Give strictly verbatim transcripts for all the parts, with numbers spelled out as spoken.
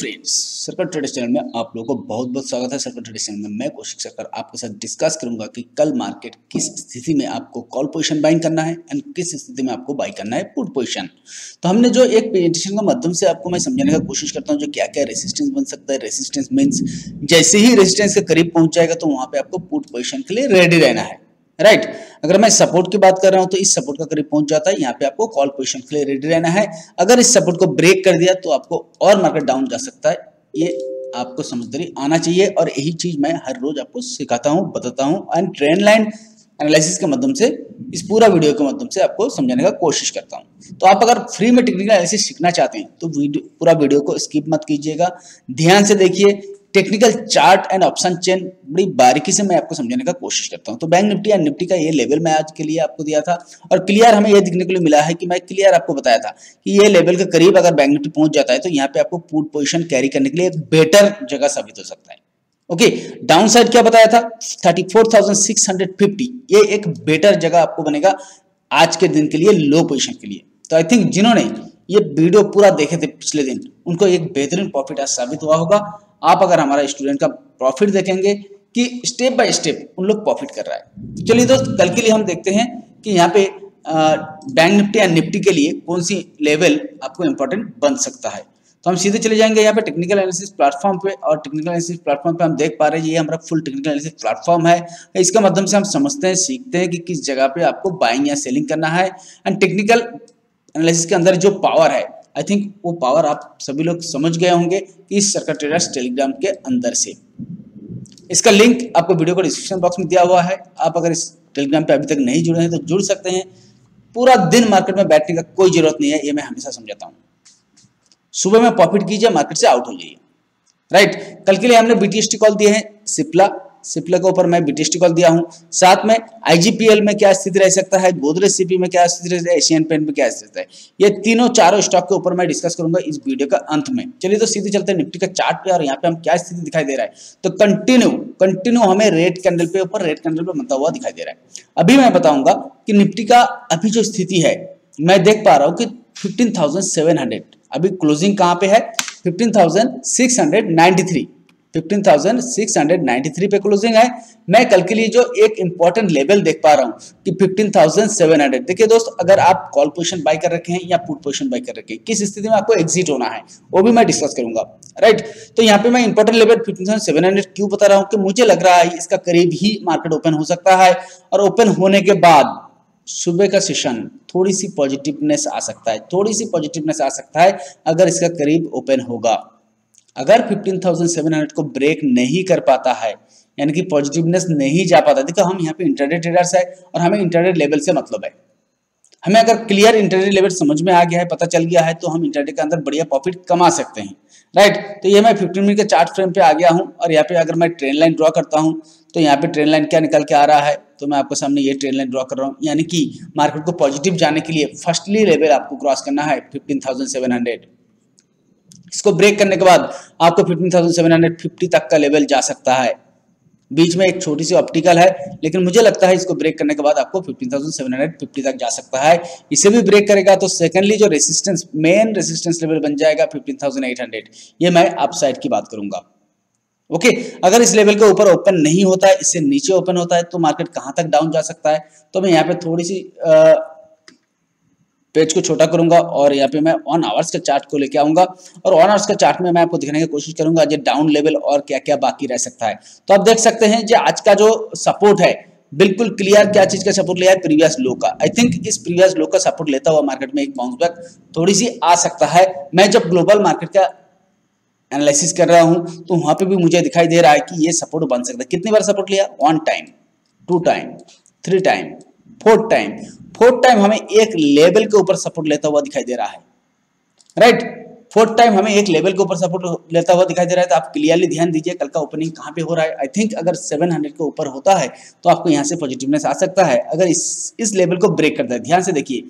Friends, सरकार traders channel में आप लोगों को बहुत बहुत स्वागत है। सरकार ट्रेडर्स चैनल में मैं कौशिक सरकार आपके साथ डिस्कस करूंगा कि कल मार्केट किस स्थिति में आपको कॉल पोजीशन बाइंग करना है एंड किस स्थिति में आपको बाई करना है पुट पोजीशन। तो हमने जो एक प्रेजेंटेशन के माध्यम से आपको मैं समझाने का कोशिश करता हूँ जो क्या क्या रेसिस्टेंस बन सकता है। रेसिस्टेंस मीन्स जैसे ही रेसिस्टेंस के करीब पहुंच जाएगा तो वहाँ पे आपको पुट पोजीशन के लिए रेडी रहना है, राइट right. अगर मैं सपोर्ट की बात कर रहा हूं तो इस सपोर्ट का करीब पहुंच जाता है, यहाँ पे आपको कॉल पोजीशन के लिए रेडी रहना है। अगर इस सपोर्ट को ब्रेक कर दिया तो आपको और मार्केट डाउन जा सकता है, ये आपको समझदारी आना चाहिए और यही चीज मैं हर रोज आपको सिखाता हूँ, बताता हूँ एंड ट्रेंड लाइन एनालिसिस के माध्यम से इस पूरा वीडियो के माध्यम से आपको समझाने का कोशिश करता हूँ। तो आप अगर फ्री में टेक्निकल एनालिसिस सीखना चाहते हैं तो वीडियो पूरा वीडियो को स्किप मत कीजिएगा, ध्यान से देखिए। Technical chart and option chain बड़ी बारीकी से मैं आपको समझाने का कोशिश करता हूं। तो बैंक निफ्टी एंड निफ्टी का ये लेवल मैं आज के लिए आपको दिया था और क्लियर हमें ये दिखने के लिए मिला है कि मैं क्लियर आपको बताया था कि ये लेवल के करीब अगर बैंक निफ्टी पहुंच जाता है तो यहाँ पे आपको पुट पोजीशन कैरी करने के लिए एक बेटर जगह साबित हो सकता है। ओके, डाउन साइड क्या बताया था, thirty four thousand six hundred fifty, ये एक बेटर जगह आपको बनेगा आज के दिन के लिए, लो पोजिशन के लिए। तो आई थिंक जिन्होंने ये वीडियो पूरा देखे थे पिछले दिन उनको एक बेहतरीन प्रॉफिट आज साबित हुआ होगा। आप अगर हमारा स्टूडेंट का प्रॉफिट देखेंगे कि स्टेप बाय स्टेप उन लोग प्रॉफिट कर रहा है। चलिए दोस्त, कल के लिए हम देखते हैं कि यहाँ पे बैंक निफ्टी एंड निफ्टी के लिए कौन सी लेवल आपको इंपॉर्टेंट बन सकता है। तो हम सीधे चले जाएंगे यहाँ पे टेक्निकल एनालिसिस प्लेटफॉर्म पे और टेक्निकल एनालिसिस प्लेटफॉर्म पे हम देख पा रहे हैं ये हमारा फुल टेक्निकल एनालिसिस प्लेटफॉर्म है। इसके माध्यम से हम समझते हैं, सीखते हैं कि किस जगह पे आपको बाइंग या सेलिंग करना है एंड टेक्निकल एनालिसिस के अंदर जो पावर है आई थिंक वो पावर आप सभी लोग समझ गए होंगे कि इस सर्कर ट्रेडर्स टेलीग्राम के अंदर से। इसका लिंक आपको वीडियो को डिस्क्रिप्शन बॉक्स में दिया हुआ है। आप अगर इस टेलीग्राम पे अभी तक नहीं जुड़े हैं तो जुड़ सकते हैं। पूरा दिन मार्केट में बैठने का कोई जरूरत नहीं है, ये मैं हमेशा समझाता हूँ। सुबह में प्रॉफिट कीजिए, मार्केट से आउट हो जाइए, राइट। कल के लिए हमने बीटीएसटी कॉल दिए हैं, सिप्ला सिप्ला के ऊपर मैं बीटीएसटी कॉल दिया हूं। साथ में आईजीपीएल में क्या स्थिति रह सकता है, गोदरेज सीपी में क्या स्थिति रह सकता है, एशियन पेंट में क्या स्थिति है, ये तीनों चारों स्टॉक के ऊपर मैं डिस्कस करूंगा इस वीडियो का अंत में। चलिए तो सीधे चलते हैं निफ्टी का चार्ट पे और यहाँ पे हम क्या स्थिति दिखाई दे रहा है। तो कंटिन्यू कंटिन्यू हमें रेड कैंडल पे ऊपर रेड कैंडल पे बनता हुआ दिखाई दे रहा है। अभी मैं बताऊंगा कि निफ्टी का अभी जो स्थिति है मैं देख पा रहा हूँ कि फिफ्टीन थाउजेंड सेवन हंड्रेड अभी क्लोजिंग कहाँ पे है, fifteen thousand six hundred ninety three fifteen thousand six hundred ninety three पे क्लोजिंग है। मैं कल के लिए जो एक इंपॉर्टेंट लेवल देख पा रहा हूँ कि फिफ्टीन थाउजेंड सेवन हंड्रेड। देखिए दोस्त, अगर आप कॉल पोजीशन बाय कर रखे हैं या पुट पोजीशन बाय कर रखे हैं, किस स्थिति में आपको एग्जिट होना है वो भी मैं डिस्कस करूंगा, राइट। तो यहाँ पे मैं important level fifteen thousand seven hundred क्यों बता रहा हूँ कि मुझे लग रहा है इसका करीब ही मार्केट ओपन हो सकता है और ओपन होने के बाद सुबह का सेशन थोड़ी सी पॉजिटिवनेस आ सकता है, थोड़ी सी पॉजिटिवनेस आ सकता है अगर इसका करीब ओपन होगा। अगर फिफ्टीन थाउजेंड सेवन हंड्रेड को ब्रेक नहीं कर पाता है यानी कि पॉजिटिवनेस नहीं जा पाता। देखो हम यहाँ पे इंटरडे ट्रेडर्स है और हमें इंटरडे लेवल से मतलब है, हमें अगर क्लियर इंटरडे लेवल समझ में आ गया है, पता चल गया है तो हम इंटरडे के अंदर बढ़िया प्रॉफिट कमा सकते हैं, राइट। तो ये मैं फिफ्टीन मिनट के चार्ट फ्रेम पे आ गया हूँ और यहाँ पे अगर मैं ट्रेंड लाइन ड्रॉ करता हूँ तो यहाँ पे ट्रेंड लाइन क्या निकल के आ रहा है, तो मैं आपको सामने ये ट्रेंड लाइन ड्रॉ कर रहा हूँ। यानी कि मार्केट को पॉजिटिव जाने के लिए फर्स्टली लेवल आपको क्रॉस करना है फिफ्टीन थाउजेंड सेवन हंड्रेड। इसको ब्रेक करने के बाद आपको fifteen thousand seven hundred fifty तक का लेवल जा सकता है, बीच में एक छोटी सी ऑप्टिकल है, लेकिन मुझे लगता है इसको ब्रेक करने के बाद आपको fifteen thousand seven hundred fifty तक जा सकता है। इसे भी ब्रेक करेगा तो सेकेंडली जो रेसिस्टेंस मेन रेसिस्टेंस लेवल बन जाएगा फिफ्टीन थाउजेंड एट हंड्रेड, ये मैं अपसाइड की बात करूंगा। ओके, अगर इस लेवल के ऊपर ओपन नहीं होता है, इससे नीचे ओपन होता है तो मार्केट कहाँ तक डाउन जा सकता है। तो मैं यहाँ पे थोड़ी सी आ, पेज को छोटा करूंगा और यहाँ पे मैं ऑन आवर्स का चार्ट को लेके आऊंगा और ऑन आवर्स का चार्ट में मैं आपको दिखाने की कोशिश करूंगा जो डाउन लेवल और क्या क्या बाकी रह सकता है। तो आप देख सकते हैं जो आज का जो सपोर्ट है बिल्कुल क्लियर क्या चीज का सपोर्ट लिया है, प्रीवियस लो का। आई थिंक इस प्रीवियस लो का सपोर्ट लेता हुआ मार्केट में एक बाउंस बैक थोड़ी सी आ सकता है। मैं जब ग्लोबल मार्केट का एनालिसिस कर रहा हूँ तो वहां पर भी मुझे दिखाई दे रहा है कि ये सपोर्ट बन सकता है। कितनी बार सपोर्ट लिया, one time, two time, three time, fourth time fourth time हमें एक लेवल के ऊपर सपोर्ट लेता हुआ दिखाई दे रहा है, राइट right? फोर्थ टाइम हमें एक लेवल के ऊपर सपोर्ट लेता हुआ दिखाई दे रहा है। तो आप क्लियरली ध्यान दीजिए कल का ओपनिंग कहाँ पे हो रहा है। आई थिंक अगर सेवन हंड्रेड के ऊपर होता है तो आपको यहाँ से पॉजिटिवनेस आ सकता है अगर इस इस लेवल को ब्रेक करता है। ध्यान से देखिए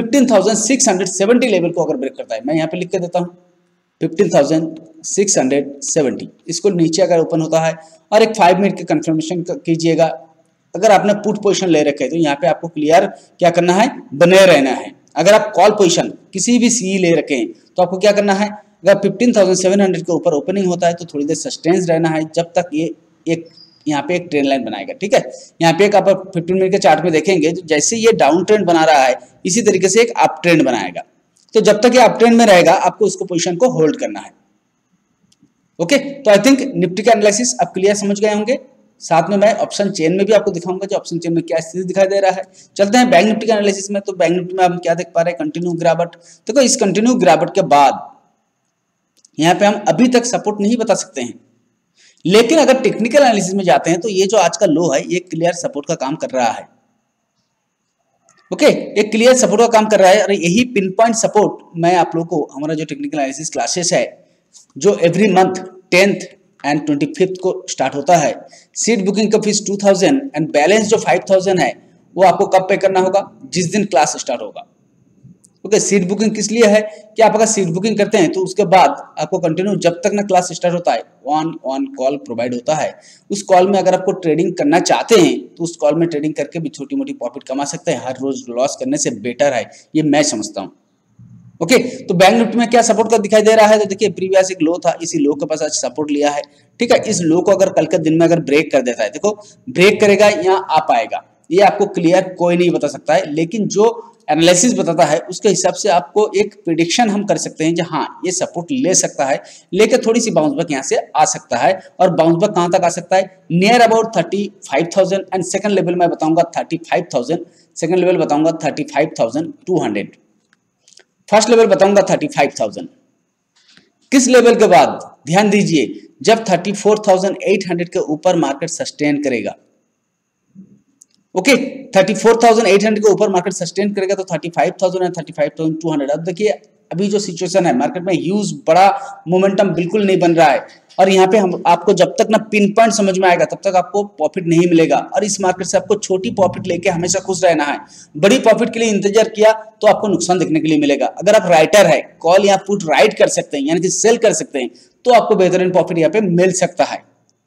fifteen thousand six hundred seventy level को अगर ब्रेक करता है, मैं यहाँ पे लिख के देता हूँ fifteen thousand six hundred seventy, इसको नीचे अगर ओपन होता है और एक फाइव मिनट के कंफर्मेशन कीजिएगा। अगर आपने पुट पोजीशन ले रखे है तो यहाँ पे आपको क्लियर क्या करना है, बने रहना है। अगर आप कॉल पोजीशन किसी भी सीई ले रखे हैं तो आपको क्या करना है, अगर फिफ्टीन थाउजेंड सेवन हंड्रेड के ऊपर ओपनिंग होता है तो थोड़ी देर सस्टेंस रहना है जब तक ये एक यहाँ पे एक ट्रेंड लाइन बनाएगा। ठीक है, यहाँ पे एक आप फिफ्टीन मिनट के चार्ट में देखेंगे तो जैसे ये डाउन ट्रेंड बना रहा है इसी तरीके से एक अप ट्रेंड बनाएगा। तो जब तक ये अप ट्रेंड में रहेगा आपको उसको पोजीशन को होल्ड करना है। ओके, तो आई थिंक निफ्टी का एनालिसिस आप क्लियर समझ गए होंगे। साथ में मैं ऑप्शन चेन में भी आपको दिखाऊंगा जो ऑप्शन चेन में क्या स्थिति दिखाई दे रहा है। चलते हैं बैंक निफ्टी के एनालिसिस में। तो बैंक निफ्टी में हम क्या देख पा रहे हैं, कंटिन्यू गिरावट। देखो इस कंटिन्यू गिरावट के बाद यहाँ पे हम अभी तक सपोर्ट नहीं बता सकते हैं, लेकिन अगर टेक्निकल एनालिसिस में जाते हैं तो ये जो आज का लो है ये क्लियर सपोर्ट का काम कर रहा है। ओके, ये क्लियर सपोर्ट का काम कर रहा है और यही पिन पॉइंट सपोर्ट मैं आप लोगों को हमारा जो टेक्निकल एनालिसिस क्लासेस है जो every month tenth and twenty fifth को स्टार्ट होता है। सीट बुकिंग का fees two thousand and balance जो फाइव थाउजेंड है वो आपको कब पे करना होगा, जिस दिन क्लास स्टार्ट होगा। ओके, सीट बुकिंग किस लिए है कि आप अगर सीट बुकिंग करते हैं तो उसके बाद आपको कंटिन्यू जब तक ना क्लास स्टार्ट होता है ऑन ऑन कॉल प्रोवाइड होता है। उस कॉल में अगर आपको ट्रेडिंग करना चाहते हैं तो उस कॉल में ट्रेडिंग करके भी छोटी मोटी प्रॉफिट कमा सकते हैं। हर रोज लॉस करने से बेटर है, ये मैं समझता हूँ। ओके, तो बैंक निफ्टी में क्या सपोर्ट का दिखाई दे रहा है, तो देखिए प्रीवियस एक लो था, इसी लो के पास आज सपोर्ट लिया है। ठीक है, इस लो को अगर कल के दिन में अगर ब्रेक कर देता है, देखो ब्रेक करेगा यहाँ आ पाएगा ये आपको क्लियर कोई नहीं बता सकता है, लेकिन जो एनालिसिस बताता है उसके हिसाब से आपको एक प्रिडिक्शन हम कर सकते हैं कि हाँ ये सपोर्ट ले सकता है, लेकर थोड़ी सी बाउंस बैक यहाँ से आ सकता है। और बाउंस बैक कहाँ तक आ सकता है, near about thirty five thousand and second level मैं बताऊंगा thirty five thousand, second level बताऊंगा thirty five thousand two hundred, first level बताऊंगा थर्टी फाइव थाउजेंड। किस लेवल के बाद ध्यान दीजिए, जब thirty four thousand eight hundred के ऊपर मार्केट सस्टेन करेगा। Okay, thirty four thousand eight hundred के ऊपर मार्केट सस्टेन करेगा तो thirty five thousand and thirty five thousand two hundred. अब देखिए अभी जो सिचुएशन है मार्केट में ह्यूज बड़ा मोमेंटम बिल्कुल नहीं बन रहा है, और यहाँ पे हम आपको जब तक ना पिन पॉइंट समझ में आएगा तब तक आपको प्रॉफिट नहीं मिलेगा। और इस मार्केट से आपको छोटी प्रॉफिट लेके हमेशा खुश रहना है, बड़ी प्रॉफिट के लिए इंतजार किया तो आपको नुकसान देखने के लिए मिलेगा। अगर आप राइटर है, कॉल या पुट राइट कर सकते हैं यानी कि सेल कर सकते हैं, तो आपको बेहतरीन प्रॉफिट यहाँ पे मिल सकता है,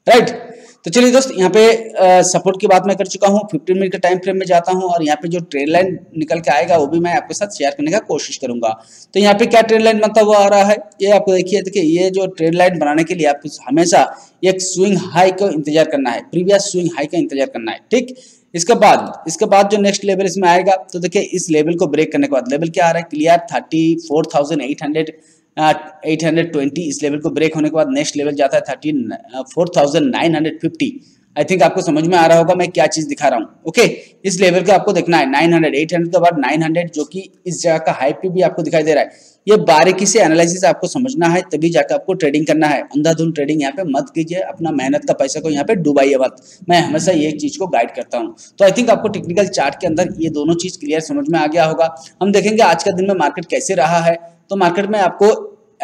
राइट। तो चलिए दोस्त, यहाँ पे सपोर्ट की बात मैं कर चुका हूँ, फिफ्टीन मिनट के टाइम फ्रेम में जाता हूँ और यहाँ पे जो ट्रेंड लाइन निकल के आएगा वो भी मैं आपके साथ शेयर करने का कोशिश करूंगा। तो यहाँ पे क्या ट्रेंड लाइन बनता हुआ आ रहा है ये आपको देखिए। देखिए ये जो ट्रेंड लाइन बनाने के लिए आपको हमेशा एक स्विंग हाई का इंतजार करना है, प्रीवियस स्विंग हाई का इंतजार करना है। ठीक, इसके बाद इसके बाद जो नेक्स्ट लेवल इसमें आएगा, तो देखिये इस लेवल को ब्रेक करने के बाद लेवल क्या आ रहा है clear thirty four thousand eight hundred, eight hundred twenty. इस लेवल को ब्रेक होने के बाद नेक्स्ट लेवल जाता है thirty four thousand nine hundred fifty. I think आपको समझ में आ रहा होगा मैं क्या चीज दिखा रहा हूँ। ओके, इस लेवल का आपको देखना है नाइन हंड्रेड एट हंड्रेड के बाद नाइन हंड्रेड, जो कि इस जगह का हाई पे भी आपको दिखाई दे रहा है। ये बारीकी से एनालिसिस आपको समझना है तभी जाकर आपको ट्रेडिंग करना है। अंधाधुंध ट्रेडिंग यहाँ पे मत कीजिए, अपना मेहनत का पैसा को यहाँ पे डुबाइए मत, मैं हमेशा ये चीज को गाइड करता हूँ। तो आई थिंक आपको टेक्निकल चार्ट के अंदर ये दोनों चीज क्लियर समझ में आ गया होगा। हम देखेंगे आज का दिन में मार्केट कैसे रहा है। तो मार्केट में आपको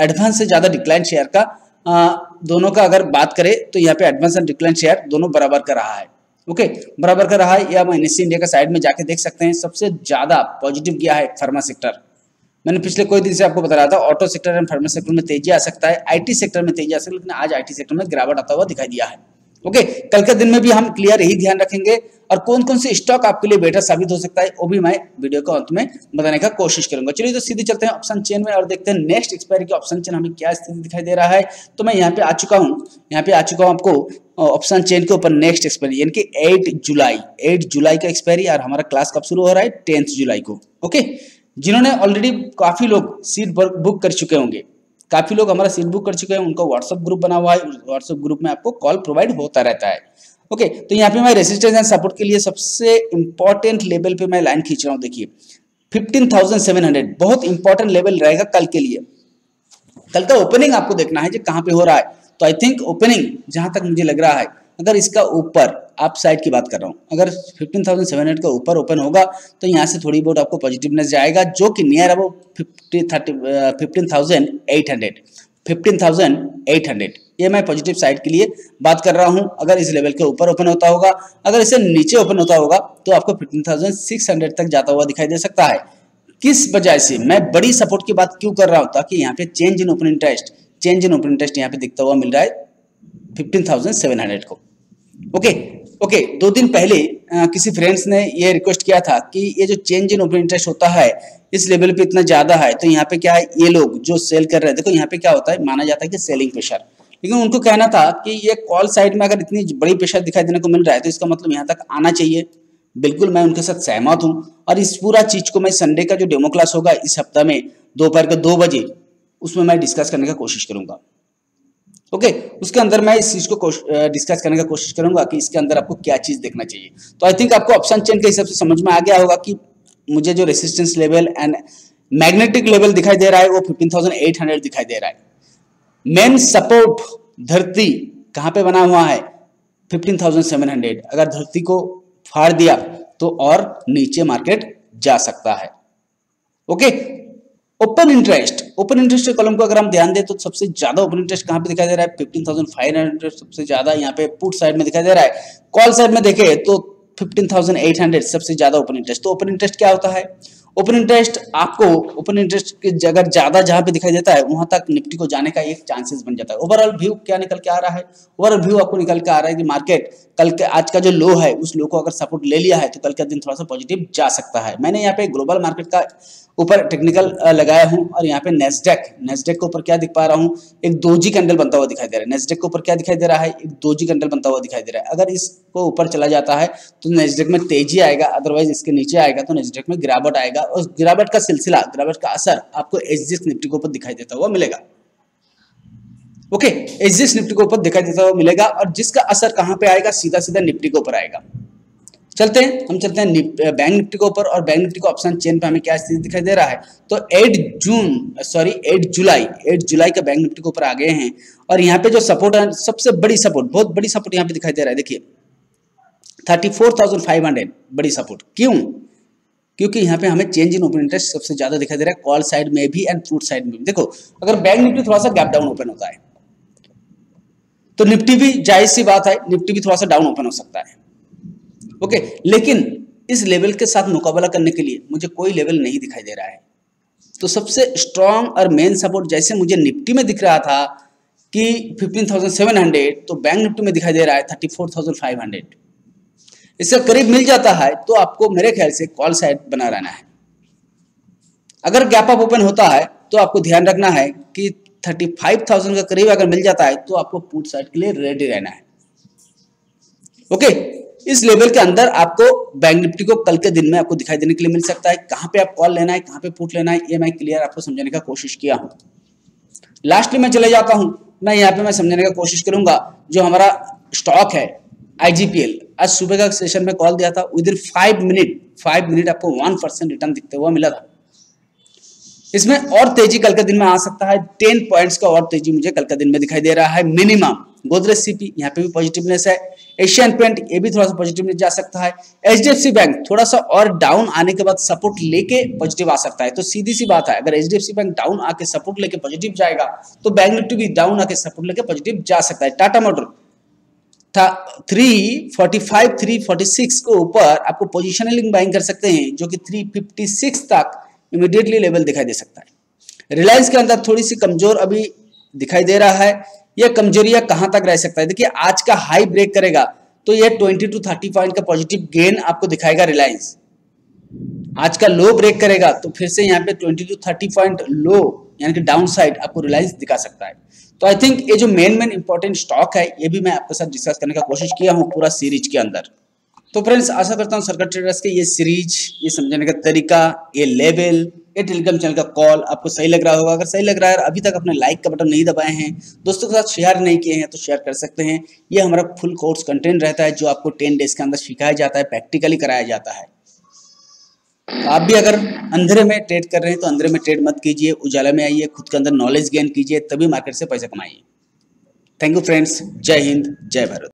एडवांस से ज्यादा डिक्लाइन शेयर का आ, दोनों का अगर बात करें तो यहाँ पे एडवांस एंड डिक्लाइन शेयर दोनों बराबर का रहा है। ओके, बराबर का रहा है, या हम एनएससी इंडिया का साइड में जाके देख सकते हैं। सबसे ज्यादा पॉजिटिव गया है फार्मा सेक्टर। मैंने पिछले कोई दिन से आपको बता रहा था auto sector and pharma sector में तेजी आ सकता है, आईटी सेक्टर में तेजी आ सकती है, लेकिन आज आईटी सेक्टर में गिरावट आता हुआ दिखाई दिया है। ओके, कल के दिन में भी हम क्लियर यही ध्यान रखेंगे, और कौन कौन से स्टॉक आपके लिए बेटर साबित हो सकता है वो भी मैं वीडियो के अंत में बताने का कोशिश करूंगा। चलिए तो सीधे चलते हैं ऑप्शन चेन में और देखते हैं नेक्स्ट एक्सपायरी के ऑप्शन चेन हमें क्या स्थिति दिखाई दे रहा है। तो मैं यहाँ पे आ चुका हूँ, यहाँ पे आ चुका हूँ आपको ऑप्शन चेन के ऊपर नेक्स्ट एक्सपायरी यानी कि एट जुलाई, एट जुलाई का एक्सपायरी, और हमारा क्लास कब शुरू हो रहा है टेंथ जुलाई को। ओके, जिन्होंने ऑलरेडी काफी लोग सीट बुक कर चुके होंगे, काफी लोग हमारा सीट बुक कर चुके हैं, उनका व्हाट्सएप ग्रुप बना हुआ है, व्हाट्सएप ग्रुप में आपको कॉल प्रोवाइड होता रहता है। ओके, तो यहाँ पे मैं रेजिस्टेंस एंड सपोर्ट के लिए सबसे इंपॉर्टेंट लेवल पे मैं लाइन खींच रहा हूँ। देखिए फिफ्टीन थाउजेंड सेवन हंड्रेड बहुत इंपॉर्टेंट लेवल रहेगा कल के लिए। कल का ओपनिंग आपको देखना है जो कहाँ पे हो रहा है। तो आई थिंक ओपनिंग जहां तक मुझे लग रहा है, अगर इसका ऊपर आप साइड की बात कर रहा हूँ, अगर फिफ्टीन थाउजेंड सेवन हंड्रेड का ऊपर ओपन होगा तो यहाँ से थोड़ी बहुत आपको पॉजिटिवनेस जाएगा, जो कि near about fifteen thousand eight hundred, ये मैं पॉजिटिव साइड के लिए बात कर रहा हूँ। अगर इस लेवल के ऊपर ओपन होता होगा, अगर इसे नीचे ओपन होता होगा तो आपको फिफ्टीन थाउजेंड सिक्स हंड्रेड तक जाता हुआ दिखाई दे सकता है। किस वजह से मैं बड़ी सपोर्ट की बात क्यों कर रहा हूँ, ताकि यहाँ पे change in open interest, change in open interest यहाँ पे दिखता हुआ मिल रहा है फिफ्टीन थाउजेंड सेवन हंड्रेड को। ओके, ओके okay, दो दिन पहले आ, किसी फ्रेंड्स ने ये रिक्वेस्ट किया था कि ये जो चेंज इन ओपन इंटरेस्ट होता है इस लेवल पे इतना ज्यादा है, तो यहाँ पे क्या है ये लोग जो सेल कर रहे हैं, देखो यहाँ पे क्या होता है माना जाता है कि सेलिंग प्रेशर, लेकिन उनको कहना था कि ये कॉल साइड में अगर इतनी बड़ी प्रेशर दिखाई देने को मिल रहा है तो इसका मतलब यहाँ तक आना चाहिए। बिल्कुल मैं उनके साथ सहमत हूँ और इस पूरा चीज को मैं संडे का जो डेमो क्लास होगा इस हफ्ता में दोपहर के दो बजे उसमें मैं डिस्कस करने का कोशिश करूंगा। ओके okay, उसके अंदर मैं इस चीज को डिस्कस करने का कोशिश करूंगा कि इसके अंदर आपको क्या चीज देखना चाहिए। तो आई थिंक आपको ऑप्शन चेन के हिसाब से समझ में आ गया होगा कि मुझे जो resistance level and magnetic level दिखाई दे रहा है वो फिफ्टीन थाउजेंड एट हंड्रेड दिखाई दे रहा है। मेन सपोर्ट धरती कहाँ पे बना हुआ है फिफ्टीन थाउजेंड सेवन हंड्रेड। अगर धरती को फाड़ दिया तो और नीचे मार्केट जा सकता है। Okay okay? Open interest open interest के कॉलम को अगर हम ध्यान दें तो सबसे ज्यादा ओपन इंटरेस्ट कहां पे दिखाई दे रहा है फिफ्टीन थाउजेंड फाइव हंड्रेड सबसे ज्यादा यहाँ पे पुट साइड में दिखाई दे रहा है। कॉल साइड में देखें तो फिफ्टीन थाउजेंड एट हंड्रेड सबसे ज्यादा ओपन इंटरेस्ट। तो ओपन इंटरेस्ट क्या होता है? ओपन इंटरेस्ट आपको ओपन इंटरेस्ट की जगह ज्यादा जहां पे दिखाई देता है वहां तक निफ्टी को जाने का एक चांसेस बन जाता है। ओवरऑल व्यू क्या निकल के आ रहा है? ओवरऑल व्यू आपको निकल के आ रहा है कि मार्केट कल के आज का जो लो है उस लो को अगर सपोर्ट ले लिया है तो कल का दिन थोड़ा सा पॉजिटिव जा सकता है। मैंने यहाँ पे ग्लोबल मार्केट का ऊपर टेक्निकल लगाया हूं और यहाँ पे नेस्डेक नेस्डेक के ऊपर क्या दिख पा रहा हूँ एक दोजी कैंडल बनता हुआ दिखाई दे रहा है। नेस्डेक के ऊपर क्या दिखाई दे रहा है? एक दोजी कैंडल बनता हुआ दिखाई दे रहा है। अगर इसको ऊपर चला जाता है तो नेस्डेक में तेजी आएगा, अदरवाइज इसके नीचे आएगा तो नेस्डेक में गिरावट आएगा और गिरावट का सिलसिला गिरावट का असर आपको एसजीएक्स निफ्टी के ऊपर दिखाई देता हुआ मिलेगा। ओके एसजीएक्स निफ्टी के ऊपर दिखाई देता हुआ मिलेगा और जिसका असर कहां पे आएगा? सीधा सीधा निफ्टी के ऊपर आएगा। चलते हैं हम चलते हैं बैंक निफ्टी के ऊपर और बैंक निफ्टी का ऑप्शन चेन पे हमें क्या स्थिति दिखाई दे रहा है? तो आठ जून सॉरी आठ जुलाई आठ जुलाई का बैंक निफ्टी के ऊपर आ गए हैं और यहाँ पे जो सपोर्ट है सबसे बड़ी सपोर्ट बहुत बड़ी सपोर्ट यहाँ पे दिखाई दे रहा है। देखिए thirty four thousand five hundred बड़ी सपोर्ट। क्यों? क्योंकि यहाँ पे हमें चेंज इन ओपन इंटरेस्ट सबसे ज्यादा दिखाई दे रहा है कॉल साइड में भी एंड पुट साइड में भी। देखो अगर बैंक निफ्टी थोड़ा सा गैप डाउन ओपन होता है तो निफ्टी भी जायज सी बात है निफ्टी भी थोड़ा सा डाउन ओपन हो सकता है। ओके okay, लेकिन इस लेवल के साथ मुकाबला करने के लिए मुझे कोई लेवल नहीं दिखाई दे रहा है। तो सबसे स्ट्रांग और मेन सपोर्ट जैसे मुझे निफ्टी में दिख रहा था कि फिफ्टीन थाउजेंड सेवन हंड्रेड तो बैंक निफ्टी में दिखाई दे रहा है thirty four thousand five hundred. इसका करीब मिल जाता है तो आपको मेरे ख्याल से कॉल साइड बना रहना है। अगर गैप अप ओपन होता है तो आपको ध्यान रखना है कि थर्टी फाइव थाउजेंड का करीब अगर मिल जाता है तो आपको पुट साइड के लिए रेडी रहना है। ओके इस लेवल के अंदर आपको बैंक निफ्टी को कल के दिन में आपको दिखाई देने के लिए मिल सकता है। कहां पे आप कॉल लेना है कहां पे पुट लेना है ये मैं क्लियर आपको समझाने का कोशिश किया हूं। लास्टली मैं चले जाता हूं मैं यहाँ पे मैं समझाने का कोशिश करूंगा जो हमारा स्टॉक है आईजीपीएल। आज सुबह का सेशन में कॉल दिया था within five minute five minute आपको वन परसेंट रिटर्न दिखते हुआ मिला था। इसमें और तेजी कल के दिन में आ सकता है। टेन पॉइंट्स का और तेजी मुझे कल के दिन में दिखाई दे रहा है मिनिमम। गोदरेज सीपी यहाँ पे भी पॉजिटिवनेस है। एशियन पेंट ये भी थोड़ा सा पॉजिटिवनेस जा सकता है। एचडीएफसी बैंक थोड़ा सा और डाउन आने के बाद सपोर्ट लेके पॉजिटिव आ सकता है। तो सीधी सी बात है अगर एचडीएफसी बैंक डाउन आके सपोर्ट लेके पॉजिटिव जाएगा तो बैंक निफ्टी भी डाउन आके सपोर्ट लेके पॉजिटिव जा सकता है। टाटा मोटर था three forty five three forty six के ऊपर आपको पोजिशनलिंग बाइंग कर सकते हैं जो कि थ्री फिफ्टी सिक्स तक इमीडिएटली लेवल दिखाई दे सकता है। रिलायंस के अंदर थोड़ी सी कमजोर अभी दिखाई दे रहा है। यह कमजोरियां कहां तक रह सकता है? देखिए आज का हाई ब्रेक करेगा तो यह ट्वेंटी टू थर्टी पॉइंट का पॉजिटिव गेन आपको दिखाएगा रिलायंस। आज का लो ब्रेक करेगा तो फिर से यहाँ पे twenty two thirty point low यानी कि डाउन साइड आपको रिलायंस दिखा सकता है। तो आई थिंक ये जो मेन मेन इंपॉर्टेंट स्टॉक है ये भी मैं आपके साथ डिस्कस करने का कोशिश किया हूँ पूरा सीरीज के अंदर। तो फ्रेंड्स आशा करता हूँ सर्कर ट्रेडर्स के ये सीरीज ये समझाने का तरीका ये लेवल ये टेलीग्राम चैनल का कॉल आपको सही लग रहा होगा। अगर सही लग रहा है और अभी तक अपने लाइक का बटन नहीं दबाए हैं दोस्तों के साथ शेयर नहीं किए हैं तो शेयर कर सकते हैं। ये हमारा फुल कोर्स कंटेंट रहता है जो आपको टेन डेज के अंदर सिखाया जाता है प्रैक्टिकली कराया जाता है। तो आप भी अगर अंधेरे में ट्रेड कर रहे हैं तो अंधेरे में ट्रेड मत कीजिए, उजाला में आइए, खुद के अंदर नॉलेज गेन कीजिए तभी मार्केट से पैसा कमाइए। थैंक यू फ्रेंड्स, जय हिंद जय भारत।